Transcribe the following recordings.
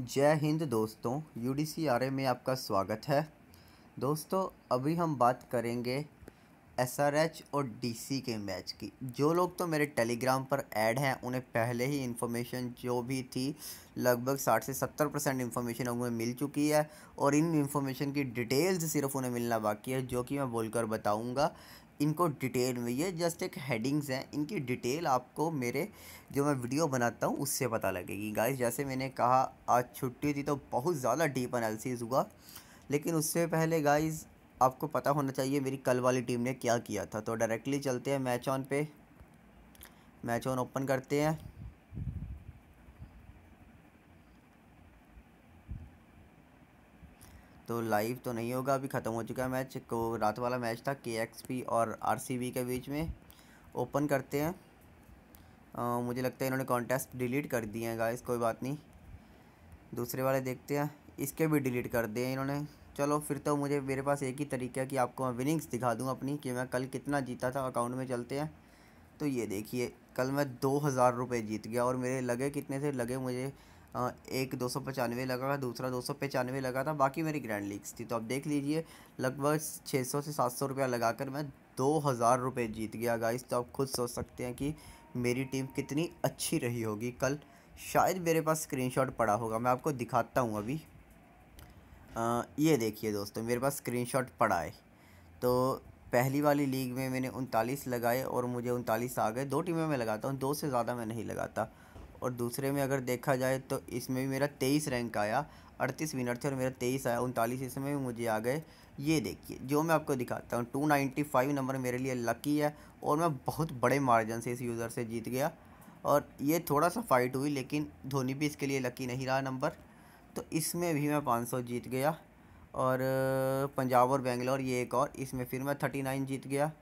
जय हिंद दोस्तों, UDCRA में आपका स्वागत है। दोस्तों अभी हम बात करेंगे SRH और DC के मैच की। जो लोग तो मेरे टेलीग्राम पर ऐड हैं उन्हें पहले ही इन्फॉर्मेशन जो भी थी लगभग 60 से 70% इन्फॉर्मेशन उन्हें मिल चुकी है और इन इन्फॉर्मेशन की डिटेल्स सिर्फ उन्हें मिलना बाकी है, जो कि मैं बोलकर बताऊंगा इनको डिटेल में। ये जस्ट एक हेडिंग्स हैं, इनकी डिटेल आपको मेरे जो मैं वीडियो बनाता हूँ उससे पता लगेगी। गाइस जैसे मैंने कहा आज छुट्टी थी तो बहुत ज़्यादा डीप एनालिसिस हुआ, लेकिन उससे पहले गाइस आपको पता होना चाहिए मेरी कल वाली टीम ने क्या किया था। तो डायरेक्टली चलते हैं मैच ऑन पे, मैच ऑन ओपन करते हैं। तो लाइव तो नहीं होगा, अभी ख़त्म हो चुका है मैच। को रात वाला मैच था KXP और RCB के बीच में। ओपन करते हैं। मुझे लगता है इन्होंने कॉन्टेस्ट डिलीट कर दिए हैं गाइस, कोई बात नहीं। दूसरे वाले देखते हैं, इसके भी डिलीट कर दिए इन्होंने। चलो फिर तो मुझे मेरे पास एक ही तरीका है कि आपको मैं विनिंग्स दिखा दूँ अपनी, कि मैं कल कितना जीता था अकाउंट में। चलते हैं। तो ये देखिए कल मैं 2000 रुपये जीत गया और मेरे लगे कितने थे, लगे मुझे एक 295 लगा था, दूसरा 295 लगा था, बाकी मेरी ग्रैंड लीग्स थी। तो आप देख लीजिए लगभग 600 से 700 रुपया लगाकर मैं 2000 रुपये जीत गया गाइस। तो आप खुद सोच सकते हैं कि मेरी टीम कितनी अच्छी रही होगी कल। शायद मेरे पास स्क्रीनशॉट पड़ा होगा, मैं आपको दिखाता हूँ अभी। ये देखिए दोस्तों मेरे पास स्क्रीनशॉट पड़ा है। तो पहली वाली लीग में मैंने 39 लगाए और मुझे 39 आ गए। दो टीमों में लगाता हूँ, दो से ज़्यादा मैं नहीं लगाता। और दूसरे में अगर देखा जाए तो इसमें भी मेरा 23 रैंक आया, 38 विनर थे और मेरा 23 आया, 39 इसमें भी मुझे आ गए। ये देखिए जो मैं आपको दिखाता हूँ, 295 नंबर मेरे लिए लकी है और मैं बहुत बड़े मार्जिन से इस यूज़र से जीत गया। और ये थोड़ा सा फाइट हुई लेकिन धोनी भी इसके लिए लकी नहीं रहा नंबर, तो इसमें भी मैं 500 जीत गया। और पंजाब और बेंगलोर ये एक और, इसमें फिर मैं 39 जीत गया।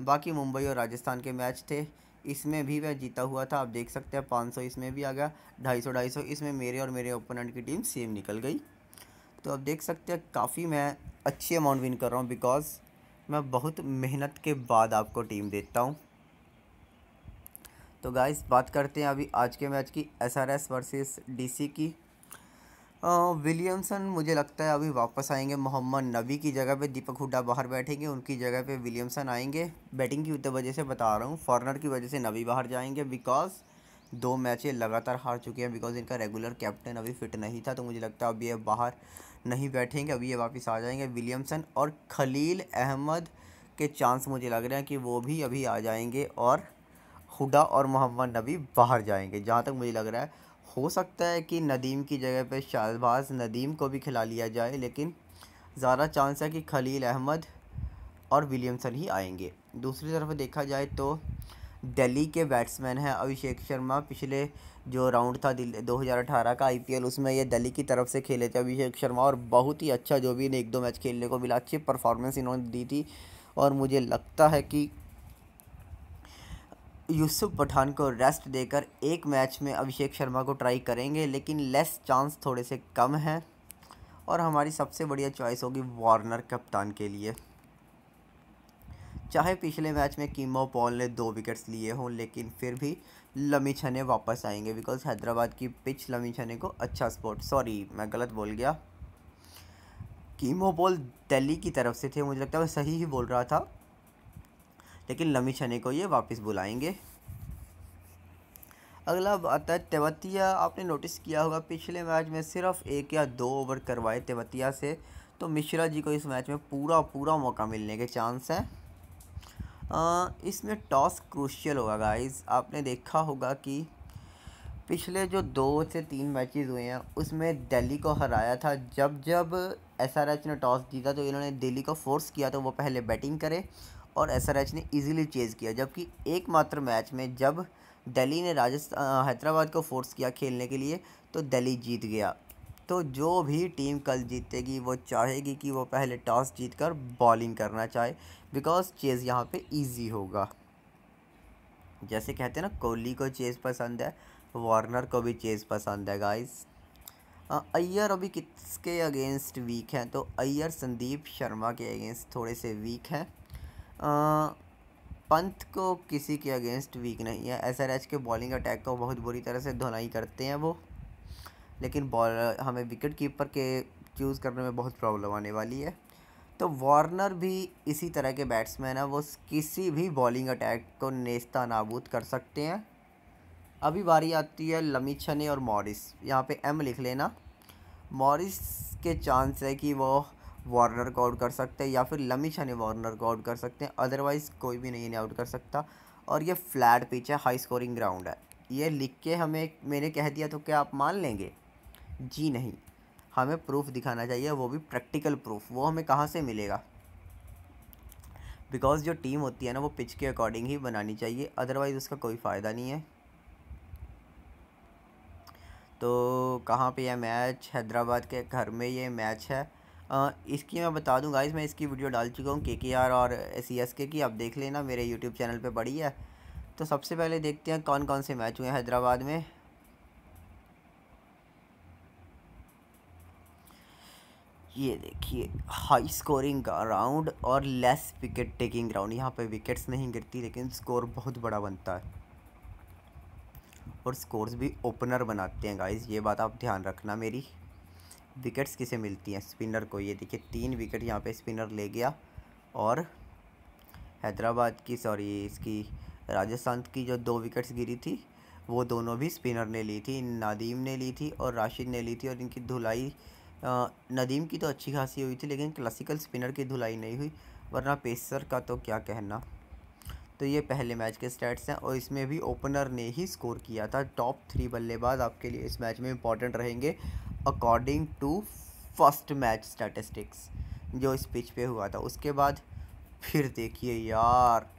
बाकी मुंबई और राजस्थान के मैच थे, इसमें भी मैं जीता हुआ था। आप देख सकते हैं 500 इसमें भी आ गया, 250 इसमें मेरे और मेरे ओपोनेंट की टीम सेम निकल गई। तो आप देख सकते हैं काफ़ी मैं अच्छी अमाउंट विन कर रहा हूँ, बिकॉज़ मैं बहुत मेहनत के बाद आपको टीम देता हूँ। तो गाइस बात करते हैं अभी आज के मैच की, SRH वर्सेस DC की। विलियमसन मुझे लगता है अभी वापस आएंगे, मोहम्मद नबी की जगह पे दीपक हुडा बाहर बैठेंगे, उनकी जगह पे विलियमसन आएंगे। बैटिंग की वजह से बता रहा हूँ, फॉरनर की वजह से नबी बाहर जाएंगे, बिकॉज़ 2 मैच लगातार हार चुके हैं, बिकॉज़ इनका रेगुलर कैप्टन अभी फिट नहीं था। तो मुझे लगता है अब ये बाहर नहीं बैठेंगे, अभी ये वापस आ जाएंगे। विलियमसन और खलील अहमद के चांस मुझे लग रहे हैं कि वो भी अभी आ जाएंगे और हुडा और मोहम्मद नबी बाहर जाएंगे, जहाँ तक मुझे लग रहा है। हो सकता है कि नदीम की जगह पे शाहबाज नदीम को भी खिला लिया जाए, लेकिन ज़्यादा चांस है कि खलील अहमद और विलियमसन ही आएंगे। दूसरी तरफ देखा जाए तो दिल्ली के बैट्समैन हैं अभिषेक शर्मा। पिछले जो राउंड था 2018 का IPL, उसमें ये दिल्ली की तरफ से खेले थे अभिषेक शर्मा और बहुत ही अच्छा, जो भी 1-2 मैच खेलने को मिला, अच्छी परफॉर्मेंस इन्होंने दी थी। और मुझे लगता है कि यूसुफ पठान को रेस्ट देकर एक मैच में अभिषेक शर्मा को ट्राई करेंगे, लेकिन लेस चांस थोड़े से कम हैं। और हमारी सबसे बढ़िया चॉइस होगी वार्नर कप्तान के लिए। चाहे पिछले मैच में कीमो पॉल ने 2 विकेट्स लिए हों, लेकिन फिर भी लमीछाने वापस आएंगे, बिकॉज़ हैदराबाद की पिच लमीछाने को अच्छा स्पॉट, सॉरी मैं गलत बोल गया। कीमो पॉल दिल्ली की तरफ से थे, मुझे लगता है मैं सही ही बोल रहा था, लेकिन लमीछाने को ये वापस बुलाएंगे। अगला आता है तेवतिया। आपने नोटिस किया होगा पिछले मैच में सिर्फ 1 या 2 ओवर करवाए तेवतिया से, तो मिश्रा जी को इस मैच में पूरा मौका मिलने के चांस हैं। इसमें टॉस क्रूशियल होगा गाइस। आपने देखा होगा कि पिछले जो 2 से 3 मैचेस हुए हैं उसमें दिल्ली को हराया था। जब SRH ने टॉस जीता तो इन्होंने दिल्ली को फोर्स किया तो वो पहले बैटिंग करे और SRH ने इजीली चेज़ किया, जबकि एकमात्र मैच में जब दिल्ली ने हैदराबाद को फोर्स किया खेलने के लिए तो दिल्ली जीत गया। तो जो भी टीम कल जीतेगी वो चाहेगी कि वो पहले टॉस जीतकर बॉलिंग करना चाहे, बिकॉज़ चेज़ यहाँ पे इजी होगा। जैसे कहते हैं ना, कोहली को चेज़ पसंद है, वार्नर को भी चेज़ पसंद है गाइस। अय्यर अभी किसके अगेंस्ट वीक हैं, तो अय्यर संदीप शर्मा के अगेंस्ट थोड़े से वीक हैं। पंत को किसी के अगेंस्ट वीक नहीं है। SRH के बॉलिंग अटैक को बहुत बुरी तरह से धुनाई करते हैं वो। लेकिन बॉलर हमें विकेट कीपर के चूज़ करने में बहुत प्रॉब्लम आने वाली है। तो वार्नर भी इसी तरह के बैट्समैन है, वो किसी भी बॉलिंग अटैक को नेस्ता नाबूद कर सकते हैं। अभी बारी आती है लमिछने और मॉरिस, यहाँ पे एम लिख लेना। मॉरिस के चांस है कि वो वार्नर को आउट कर सकते हैं या फिर लमिछने वार्नर को आउट कर सकते हैं, अदरवाइज़ कोई भी नहीं आउट कर सकता। और ये फ्लैट पिच है, हाई स्कोरिंग ग्राउंड है। ये लिख के हमें मैंने कह दिया तो क्या आप मान लेंगे? जी नहीं, हमें प्रूफ दिखाना चाहिए, वो भी प्रैक्टिकल प्रूफ। वो हमें कहाँ से मिलेगा? बिकॉज़ जो टीम होती है ना वो पिच के अकॉर्डिंग ही बनानी चाहिए, अदरवाइज़ उसका कोई फ़ायदा नहीं है। तो कहाँ पे यह मैच? हैदराबाद के घर में ये मैच है। इसकी मैं बता दूँ गाइस, मैं इसकी वीडियो डाल चुका हूँ केकेआर और सीएसके की, आप देख लेना मेरे यूट्यूब चैनल पे पड़ी है। तो सबसे पहले देखते हैं कौन कौन से मैच हुए हैं हैदराबाद में। ये देखिए हाई स्कोरिंग राउंड और लेस विकेट टेकिंग राउंड, यहाँ पे विकेट्स नहीं गिरती लेकिन स्कोर बहुत बड़ा बनता है और स्कोर्स भी ओपनर बनाते हैं गाइस, ये बात आप ध्यान रखना मेरी। विकेट्स किसे मिलती हैं? स्पिनर को। ये देखिए 3 विकेट यहाँ पे स्पिनर ले गया और हैदराबाद की राजस्थान की जो 2 विकेट्स गिरी थी वो दोनों भी स्पिनर ने ली थी, नदीम ने ली थी और राशिद ने ली थी। और इनकी धुलाई नदीम की तो अच्छी खासी हुई थी लेकिन क्लासिकल स्पिनर की धुलाई नहीं हुई, वरना पेसर का तो क्या कहना। तो ये पहले मैच के स्टैट्स हैं और इसमें भी ओपनर ने ही स्कोर किया था। टॉप 3 बल्लेबाज आपके लिए इस मैच में इंपॉर्टेंट रहेंगे according to first match statistics जो इस पिच पे हुआ था। उसके बाद फिर देखिए यार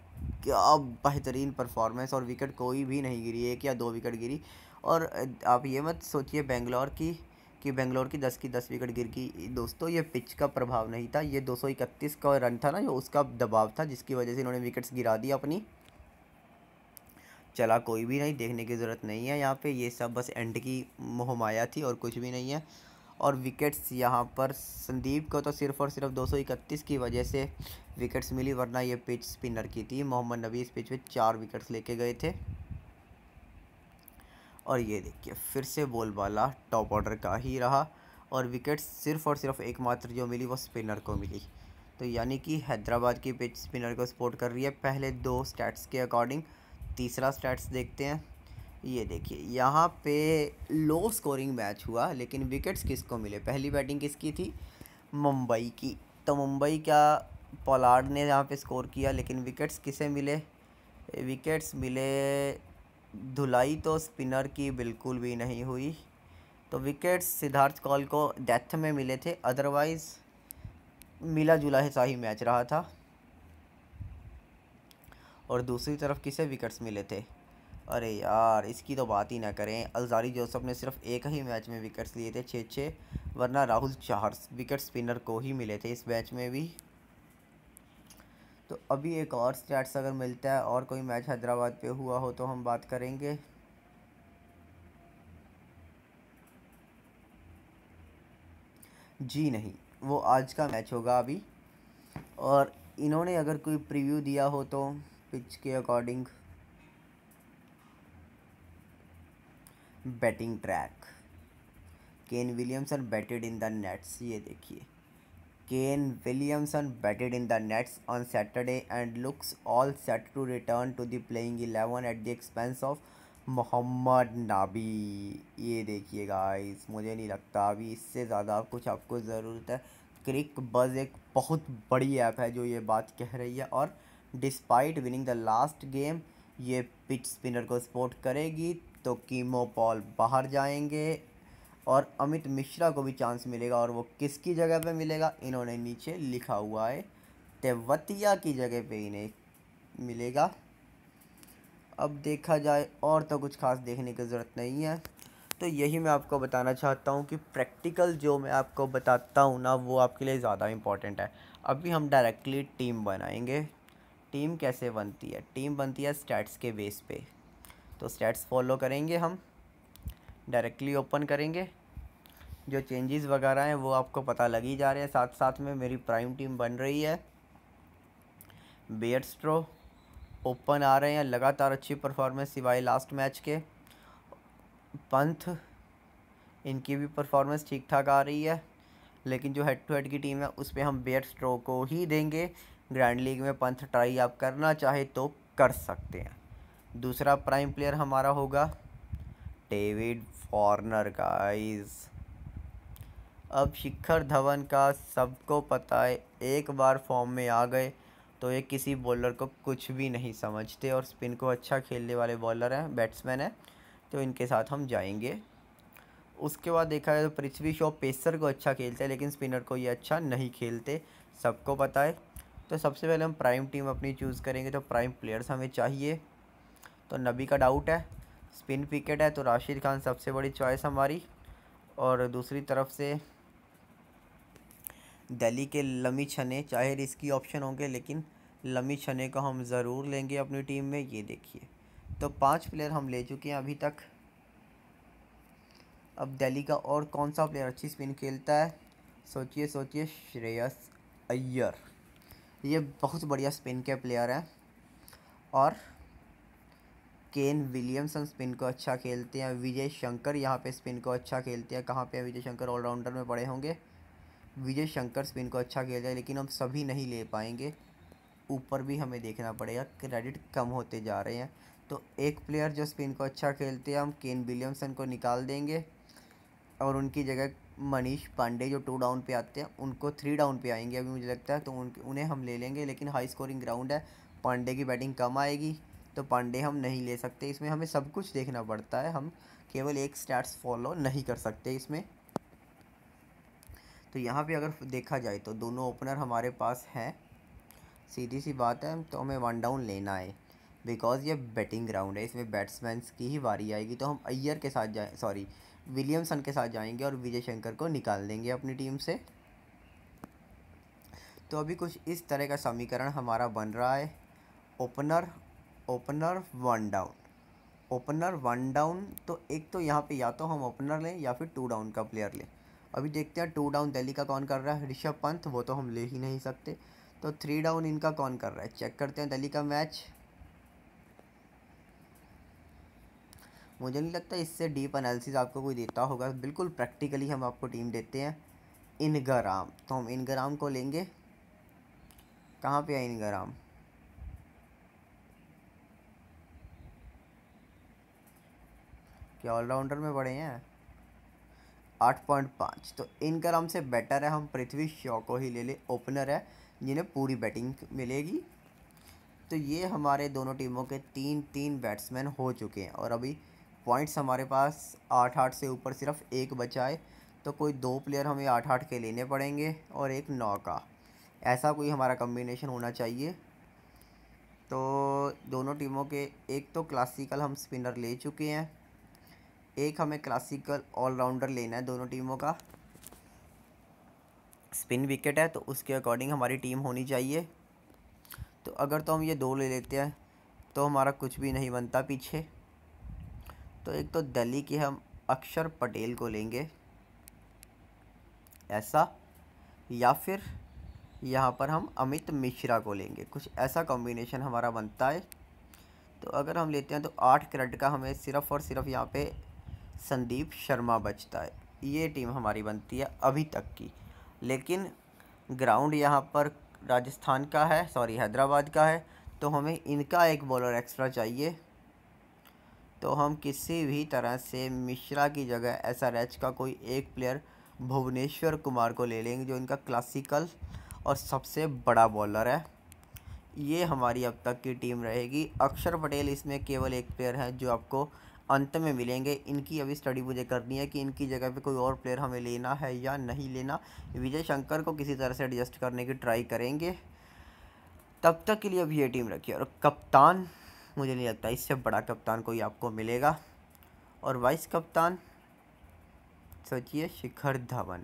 क्या बेहतरीन परफॉर्मेंस, और विकेट कोई भी नहीं गिरी, 1 या 2 विकेट गिरी। और आप ये मत सोचिए बेंगलोर कि बेंगलोर की 10 की 10 विकेट गिर गई। दोस्तों ये पिच का प्रभाव नहीं था, ये 231 का रन था ना जो, उसका दबाव था जिसकी वजह से इन्होंने विकेट्स गिरा दी अपनी। चला कोई भी नहीं, देखने की ज़रूरत नहीं है यहाँ पे, ये सब बस एंड की मोहमाया थी और कुछ भी नहीं है। और विकेट्स यहाँ पर संदीप को तो सिर्फ़ और सिर्फ 231 की वजह से विकेट्स मिली, वरना ये पिच स्पिनर की थी। मोहम्मद नबी इस पिच पे 4 विकेट्स लेके गए थे। और ये देखिए फिर से बोलबाला टॉप ऑर्डर का ही रहा और विकेट्स सिर्फ़ और सिर्फ एकमात्र जो मिली वो स्पिनर को मिली। तो यानी कि हैदराबाद की पिच स्पिनर को सपोर्ट कर रही है पहले 2 स्टैट्स के अकॉर्डिंग। तीसरा स्टैट्स देखते हैं। ये देखिए यहाँ पे लो स्कोरिंग मैच हुआ लेकिन विकेट्स किसको मिले? पहली बैटिंग किसकी थी? मुंबई की। तो मुंबई का पोलार्ड ने यहाँ पे स्कोर किया, लेकिन विकेट्स किसे मिले? विकेट्स मिले, धुलाई तो स्पिनर की बिल्कुल भी नहीं हुई, तो विकेट्स सिद्धार्थ कौल को डेथ में मिले थे, अदरवाइज़ मिला जुला ऐसा ही मैच रहा था। और दूसरी तरफ किसे विकेट्स मिले थे? अरे यार इसकी तो बात ही ना करें, अलजारी जोसेफ ने सिर्फ एक ही मैच में विकेट्स लिए थे 6, वरना राहुल 4 विकेट स्पिनर को ही मिले थे इस मैच में भी। तो अभी एक और स्टैट्स अगर मिलता है और कोई मैच हैदराबाद पे हुआ हो तो हम बात करेंगे। जी नहीं, वो आज का मैच होगा अभी। और इन्होंने अगर कोई प्रीव्यू दिया हो तो पिच के according batting track, Kane Williamson batted in the nets. ये देखिए Kane Williamson batted in the nets on Saturday and looks all set to return to the playing 11 at the expense of Mohammad Nabi। ये देखिए guys, मुझे नहीं लगता अभी इससे ज़्यादा कुछ आपको ज़रूरत है। क्रिक बज़ एक बहुत बड़ी ऐप है जो ये बात कह रही है। और despite winning the last game, ये पिच स्पिनर को सपोर्ट करेगी तो कीमो पॉल बाहर जाएंगे और अमित मिश्रा को भी चांस मिलेगा। और वो किसकी जगह पे मिलेगा? इन्होंने नीचे लिखा हुआ है तेवतिया की जगह पे इन्हें मिलेगा। अब देखा जाए और तो कुछ खास देखने की ज़रूरत नहीं है। तो यही मैं आपको बताना चाहता हूँ कि प्रैक्टिकल जो मैं आपको बताता हूँ ना वो आपके लिए ज़्यादा इम्पॉर्टेंट है। अभी हम डायरेक्टली टीम बनाएंगे। टीम कैसे बनती है? टीम बनती है स्टैट्स के बेस पे। तो स्टैट्स फॉलो करेंगे, हम डायरेक्टली ओपन करेंगे, जो चेंजेस वगैरह हैं वो आपको पता लग ही जा रहे हैं। साथ साथ में मेरी प्राइम टीम बन रही है, बेयर स्ट्रो ओपन आ रहे हैं लगातार अच्छी परफॉर्मेंस सिवाय लास्ट मैच के। पंथ इनकी भी परफॉर्मेंस ठीक ठाक आ रही है, लेकिन जो हेड टू हेड की टीम है उस पर हम बेयर स्ट्रो को ही देंगे। ग्रैंड लीग में पंथ ट्राई आप करना चाहे तो कर सकते हैं। दूसरा प्राइम प्लेयर हमारा होगा डेविड वार्नर गाइस। अब शिखर धवन का सबको पता है, एक बार फॉर्म में आ गए तो ये किसी बॉलर को कुछ भी नहीं समझते और स्पिन को अच्छा खेलने वाले बॉलर हैं, बैट्समैन हैं, तो इनके साथ हम जाएंगे। उसके बाद देखा जाए तो पृथ्वी शॉ पेसर को अच्छा खेलते हैं लेकिन स्पिनर को ये अच्छा नहीं खेलते, सबको पता है। तो सबसे पहले हम प्राइम टीम अपनी चूज़ करेंगे, तो प्राइम प्लेयर्स हमें चाहिए। तो नबी का डाउट है, स्पिन विकेट है, तो राशिद खान सबसे बड़ी चॉइस हमारी। और दूसरी तरफ से दिल्ली के लमिछने, चाहे रिस्की ऑप्शन होंगे लेकिन लमिछने को हम ज़रूर लेंगे अपनी टीम में, ये देखिए। तो 5 प्लेयर हम ले चुके हैं अभी तक। अब दिल्ली का और कौन सा प्लेयर अच्छी स्पिन खेलता है, सोचिए सोचिए। श्रेयस अय्यर, ये बहुत बढ़िया स्पिन के प्लेयर हैं। और केन विलियमसन स्पिन को अच्छा खेलते हैं। विजय शंकर यहाँ पे स्पिन को अच्छा खेलते हैं। कहाँ पे विजय शंकर? ऑलराउंडर में पड़े होंगे। विजय शंकर स्पिन को अच्छा खेलता है लेकिन हम सभी नहीं ले पाएंगे, ऊपर भी हमें देखना पड़ेगा, क्रेडिट कम होते जा रहे हैं। तो एक प्लेयर जो स्पिन को अच्छा खेलते हैं हम केन विलियमसन को निकाल देंगे और उनकी जगह मनीष पांडे जो 2 डाउन पे आते हैं उनको 3 डाउन पे आएंगे अभी मुझे लगता है, तो उन्हें हम ले लेंगे। लेकिन हाई स्कोरिंग ग्राउंड है, पांडे की बैटिंग कम आएगी तो पांडे हम नहीं ले सकते। इसमें हमें सब कुछ देखना पड़ता है, हम केवल एक स्टैट्स फॉलो नहीं कर सकते इसमें। तो यहाँ पे अगर देखा जाए तो दोनों ओपनर हमारे पास हैं, सीधी सी बात है। तो हमें 1 डाउन लेना है बिकॉज़ ये बैटिंग ग्राउंड है, इसमें बैट्समैन्स की ही बारी आएगी। तो हम अय्यर के साथ विलियमसन के साथ जाएंगे और विजय शंकर को निकाल देंगे अपनी टीम से। तो अभी कुछ इस तरह का समीकरण हमारा बन रहा है। Opener one down. तो एक तो यहाँ पे या तो हम ओपनर लें या फिर 2 डाउन का प्लेयर लें। अभी देखते हैं 2 डाउन दिल्ली का कौन कर रहा है। ऋषभ पंत, वो तो हम ले ही नहीं सकते। तो 3 डाउन इनका कौन कर रहा है, चेक करते हैं दिल्ली का मैच। मुझे नहीं लगता इससे डीप एनालिसिस आपको कोई देता होगा, बिल्कुल प्रैक्टिकली हम आपको टीम देते हैं। इनग्राम, तो हम इनग्राम को लेंगे। कहाँ पे है इनग्राम? क्या ऑलराउंडर में बड़े हैं? 8.5। तो इनग्राम से बेटर है हम पृथ्वी शॉ को ही ले लें, ओपनर है जिन्हें पूरी बैटिंग मिलेगी। तो ये हमारे दोनों टीमों के 3-3 बैट्समैन हो चुके हैं और अभी पॉइंट्स हमारे पास 8-8 से ऊपर सिर्फ एक बचा है। तो कोई 2 प्लेयर हमें 8-8 के लेने पड़ेंगे और एक 9 का, ऐसा कोई हमारा कम्बिनेशन होना चाहिए। तो दोनों टीमों के एक तो क्लासिकल हम स्पिनर ले चुके हैं, एक हमें क्लासिकल ऑलराउंडर लेना है। दोनों टीमों का स्पिन विकेट है तो उसके अकॉर्डिंग हमारी टीम होनी चाहिए। तो अगर तो हम ये 2 ले लेते हैं तो हमारा कुछ भी नहीं बनता पीछे। तो एक तो दिल्ली के हम अक्षर पटेल को लेंगे ऐसा, या फिर यहाँ पर हम अमित मिश्रा को लेंगे, कुछ ऐसा कॉम्बिनेशन हमारा बनता है। तो अगर हम लेते हैं तो 8 क्रेडिट का हमें सिर्फ़ और सिर्फ यहाँ पे संदीप शर्मा बचता है। ये टीम हमारी बनती है अभी तक की। लेकिन ग्राउंड यहाँ पर राजस्थान का है, सॉरी हैदराबाद का है, तो हमें इनका एक बॉलर एक्स्ट्रा चाहिए। तो हम किसी भी तरह से मिश्रा की जगह SRH का कोई एक प्लेयर भुवनेश्वर कुमार को ले लेंगे जो इनका क्लासिकल और सबसे बड़ा बॉलर है। ये हमारी अब तक की टीम रहेगी। अक्षर पटेल इसमें केवल एक प्लेयर है जो आपको अंत में मिलेंगे। इनकी अभी स्टडी मुझे करनी है कि इनकी जगह पे कोई और प्लेयर हमें लेना है या नहीं लेना। विजय शंकर को किसी तरह से एडजस्ट करने की ट्राई करेंगे। तब तक के लिए अब ये टीम रखिए। और कप्तान, मुझे नहीं लगता इससे बड़ा कप्तान कोई आपको मिलेगा। और वाइस कप्तान सोचिए शिखर धवन।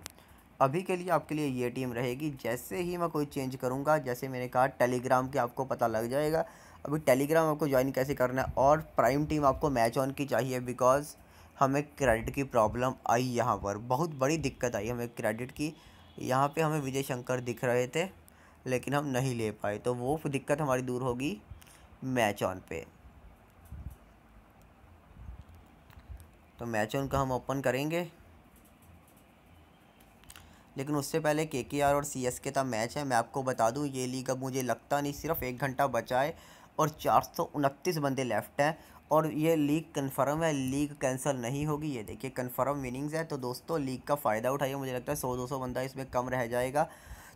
अभी के लिए आपके लिए ये टीम रहेगी। जैसे ही मैं कोई चेंज करूँगा, जैसे मैंने कहा टेलीग्राम के आपको पता लग जाएगा। अभी टेलीग्राम आपको ज्वाइन कैसे करना है और प्राइम टीम आपको मैच ऑन की चाहिए बिकॉज़ हमें क्रेडिट की प्रॉब्लम आई। यहाँ पर बहुत बड़ी दिक्कत आई हमें क्रेडिट की। यहाँ पे हमें विजय शंकर दिख रहे थे लेकिन हम नहीं ले पाए, तो वो दिक्कत हमारी दूर होगी मैच ऑन पे। तो मैच ऑन का हम ओपन करेंगे लेकिन उससे पहले केकेआर और सीएसके का मैच है। मैं आपको बता दूं ये लीग अब मुझे लगता नहीं, सिर्फ एक घंटा बचा है और 429 बंदे लेफ्ट हैं और ये लीग कंफर्म है, लीग कैंसिल नहीं होगी। ये देखिए कंफर्म विनिंग्स है। तो दोस्तों लीग का फ़ायदा उठाइए, मुझे लगता है 100-200 बंदा इसमें कम रह जाएगा।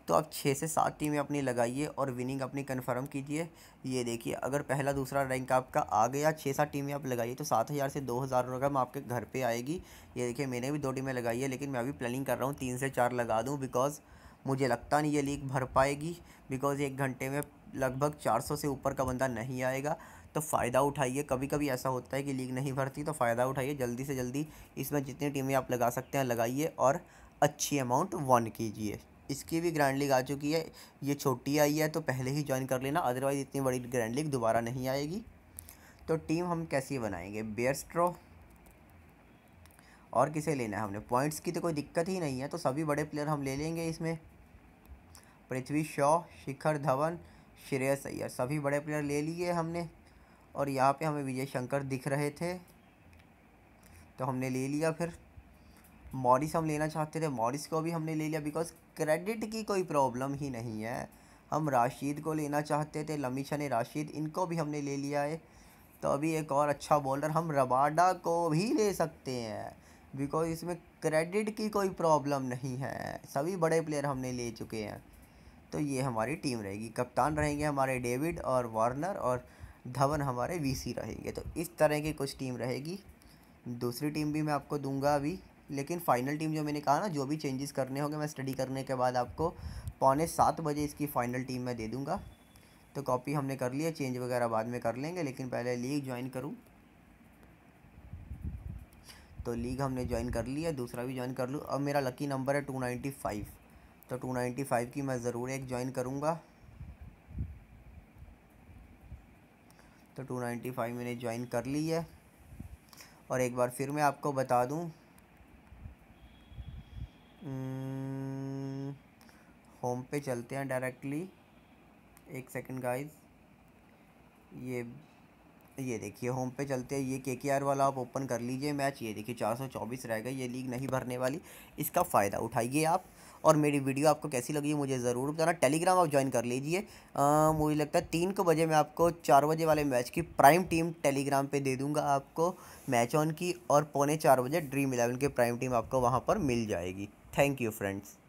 तो आप 6 से 7 टीमें अपनी लगाइए और विनिंग अपनी कंफर्म कीजिए। ये देखिए अगर पहला दूसरा रैंक आपका आ गया, 6-7 टीमें आप लगाइए तो 7,000 से 2,000 रकम आपके घर पे आएगी। ये देखिए मैंने भी 2 टीमें लगाई है, लेकिन मैं अभी प्लानिंग कर रहा हूँ 3 से 4 लगा दूँ, बिकॉज़ मुझे लगता नहीं ये लीग भर पाएगी, बिकॉज़ 1 घंटे में लगभग 400 से ऊपर का बंदा नहीं आएगा। तो फ़ायदा उठाइए, कभी कभी ऐसा होता है कि लीग नहीं भरती, तो फ़ायदा उठाइए, जल्दी से जल्दी इसमें जितनी टीमें आप लगा सकते हैं लगाइए और अच्छी अमाउंट वन कीजिए। इसकी भी ग्रैंड लीग आ चुकी है, ये छोटी आई है तो पहले ही ज्वाइन कर लेना, अदरवाइज़ इतनी बड़ी ग्रैंड लीग दोबारा नहीं आएगी। तो टीम हम कैसी बनाएंगे, बेयरस्ट्रो और किसे लेना है हमने, पॉइंट्स की तो कोई दिक्कत ही नहीं है, तो सभी बड़े प्लेयर हम ले लेंगे इसमें। पृथ्वी शॉ, शिखर धवन, श्रेयस अय्यर, सभी बड़े प्लेयर ले लिए हमने। और यहाँ पे हमें विजय शंकर दिख रहे थे तो हमने ले लिया। फिर मॉरिस हम लेना चाहते थे, मॉरिस को भी हमने ले लिया, बिकॉज़ क्रेडिट की कोई प्रॉब्लम ही नहीं है। हम राशिद को लेना चाहते थे, लमीछाने, राशिद, इनको भी हमने ले लिया है। तो अभी एक और अच्छा बॉलर हम रबाडा को भी ले सकते हैं, बिकॉज़ इसमें क्रेडिट की कोई प्रॉब्लम नहीं है, सभी बड़े प्लेयर हमने ले चुके हैं। तो ये हमारी टीम रहेगी, कप्तान रहेंगे हमारे डेविड और वार्नर और धवन हमारे वीसी रहेंगे। तो इस तरह की कुछ टीम रहेगी। दूसरी टीम भी मैं आपको दूंगा अभी, लेकिन फ़ाइनल टीम जो मैंने कहा ना, जो भी चेंजेस करने होंगे मैं स्टडी करने के बाद आपको 6:15 बजे इसकी फ़ाइनल टीम मैं दे दूंगा। तो कॉपी हमने कर ली है, चेंज वगैरह बाद में कर लेंगे, लेकिन पहले लीग ज्वाइन करूँ। तो लीग हमने ज्वाइन कर ली है, दूसरा भी ज्वाइन कर लूँ। अब मेरा लकी नंबर है 295, तो 295 की मैं ज़रूर एक ज्वाइन करूँगा। तो 295 मैंने ज्वाइन कर ली है। और एक बार फिर मैं आपको बता दूँ, होम पे चलते हैं डायरेक्टली, एक सेकंड गाइज। ये देखिए होम पे चलते हैं, ये केकेआर वाला आप ओपन कर लीजिए मैच। ये देखिए 424 रह गए, ये लीग नहीं भरने वाली, इसका फ़ायदा उठाइए आप। और मेरी वीडियो आपको कैसी लगी मुझे ज़रूर बताना। टेलीग्राम आप ज्वाइन कर लीजिए, मुझे लगता है 3 बजे मैं आपको 4 बजे वाले मैच की प्राइम टीम टेलीग्राम पे दे दूंगा आपको, मैच ऑन की, और 3:45 बजे ड्रीम 11 के प्राइम टीम आपको वहाँ पर मिल जाएगी। Thank you friends.